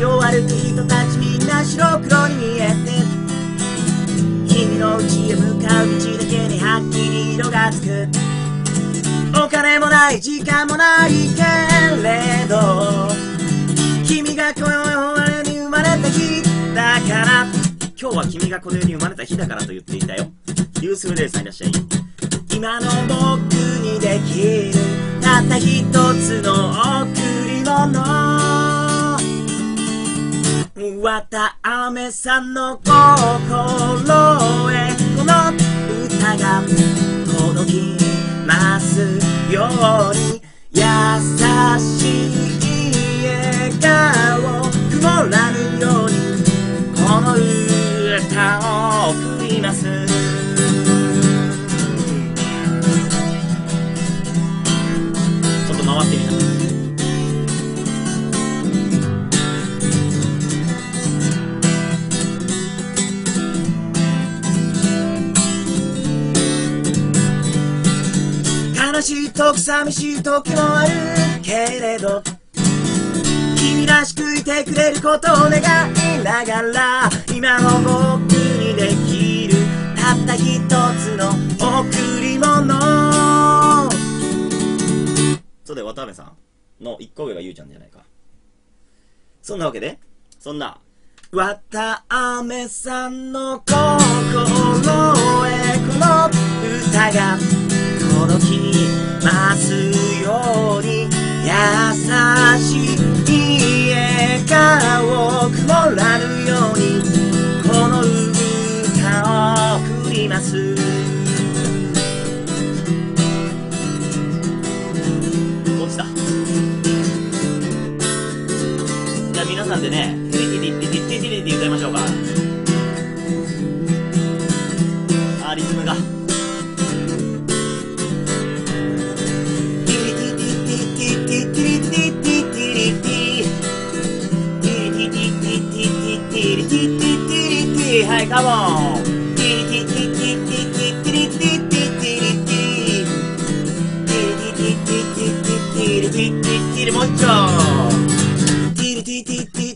街を歩く人たちみんな白黒に見えて、君の家へ向かう道だけにはっきり色がつく。お金もない時間もないけれど、君がこの世に生まれた日だから、今日は君がこの世に生まれた日だからと言っていたよ。ユースフレーさんいらっしゃい。今の僕にできるたった一つの贈り物、綿あめさんの心へこの歌が届きますように。優しい笑顔曇らぬようにこの歌を贈ります。悲しい時寂しい時もあるけれど、君らしくいてくれることを願いながら、今の僕にできるたった一つの贈り物。そうだよ、渡辺さんの一個上がゆうちゃんじゃないか。そんなわけで、そんな渡辺さんの心へこの歌が届きますように。優しい笑顔を曇らぬようにこの歌を贈ります。どっちだ。じゃあ皆さんでね、ティリティリティリティリティ歌いましょうか。あー、リズムが。はい、カモン。もう一丁。